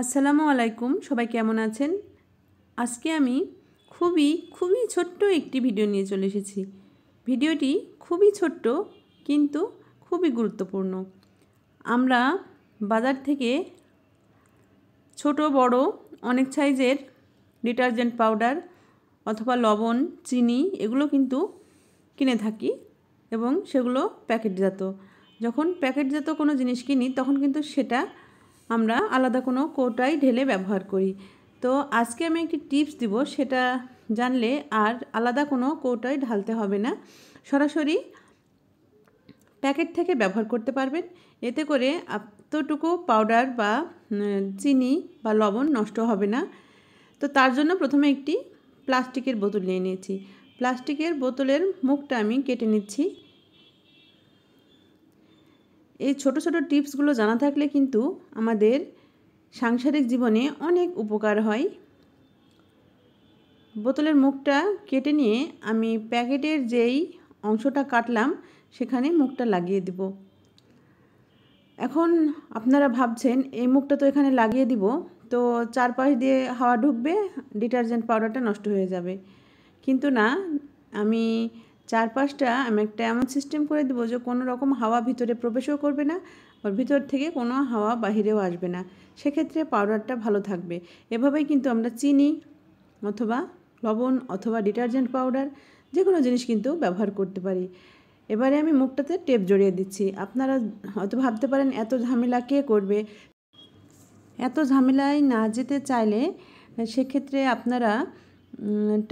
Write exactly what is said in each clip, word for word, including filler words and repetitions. আসসালামু আলাইকুম সবাই কেমন আছেন। আজকে আমি খুবই খুবই ছোট্ট একটি ভিডিও নিয়ে চলে এসেছি। ভিডিওটি খুবই ছোট্ট কিন্তু খুবই গুরুত্বপূর্ণ। আমরা বাজার থেকে ছোট বড় অনেক সাইজের ডিটারজেন্ট পাউডার অথবা লবণ চিনি এগুলো কিন্তু কিনে থাকি এবং সেগুলো প্যাকেটজাত। যখন প্যাকেটজাত কোনো জিনিস কিনি তখন কিন্তু সেটা আমরা আলাদা কোনো কৌটায় ঢেলে ব্যবহার করি। তো আজকে আমি একটি টিপস দিব, সেটা জানলে আর আলাদা কোনো কৌটায় ঢালতে হবে না, সরাসরি প্যাকেট থেকে ব্যবহার করতে পারবেন। এতে করে এতটুকু পাউডার বা চিনি বা লবণ নষ্ট হবে না। তো তার জন্য প্রথমে একটি প্লাস্টিকের বোতল নিয়ে নিয়েছি। প্লাস্টিকের বোতলের মুখটা আমি কেটে নিচ্ছি। এই ছোট ছোট টিপসগুলো জানা থাকলে কিন্তু আমাদের সাংসারিক জীবনে অনেক উপকার হয়। বোতলের মুখটা কেটে নিয়ে আমি প্যাকেটের যেই অংশটা কাটলাম সেখানে মুখটা লাগিয়ে দিব। এখন আপনারা ভাবছেন এই মুখটা তো এখানে লাগিয়ে দিব, তো চারপাশ দিয়ে হাওয়া ঢুকবে, ডিটারজেন্ট পাউডারটা নষ্ট হয়ে যাবে। কিন্তু না, আমি চারপাশটা আমি একটা এমন সিস্টেম করে দেবো যে কোনো রকম হাওয়া ভিতরে প্রবেশও করবে না, আর ভিতর থেকে কোনো হাওয়া বাহিরেও আসবে না। সেক্ষেত্রে পাউডারটা ভালো থাকবে। এভাবেই কিন্তু আমরা চিনি অথবা লবণ অথবা ডিটারজেন্ট পাউডার যে কোনো জিনিস কিন্তু ব্যবহার করতে পারি। এবারে আমি মুখটাতে টেপ জড়িয়ে দিচ্ছি। আপনারা হয়তো ভাবতে পারেন এত ঝামেলা কে করবে। এত ঝামেলায় না যেতে চাইলে সেক্ষেত্রে আপনারা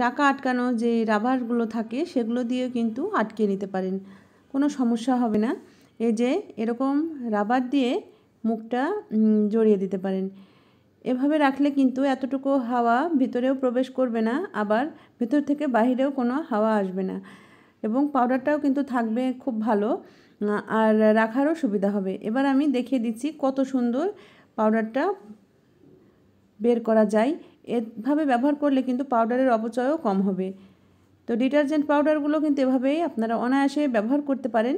টাকা আটকানো যে রাবারগুলো থাকে সেগুলো দিয়েও কিন্তু আটকে নিতে পারেন, কোনো সমস্যা হবে না। এই যে এরকম রাবার দিয়ে মুখটা জড়িয়ে দিতে পারেন। এভাবে রাখলে কিন্তু এতটুকু হাওয়া ভিতরেও প্রবেশ করবে না, আবার ভিতর থেকে বাহিরেও কোনো হাওয়া আসবে না, এবং পাউডারটাও কিন্তু থাকবে খুব ভালো আর রাখারও সুবিধা হবে। এবার আমি দেখিয়ে দিচ্ছি কত সুন্দর পাউডারটা বের করা যায়। এভাবে ব্যবহার করলে কিন্তু পাউডারের অপচয়ও কম হবে। তো ডিটারজেন্ট পাউডারগুলো কিন্তু এভাবেই আপনারা অনায়াসে ব্যবহার করতে পারেন।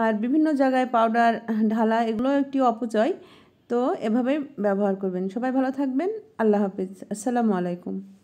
আর বিভিন্ন জায়গায় পাউডার ঢালা এগুলো একটি অপচয়। তো এভাবেই ব্যবহার করবেন। সবাই ভালো থাকবেন। আল্লাহ হাফিজ। আসসালামু আলাইকুম।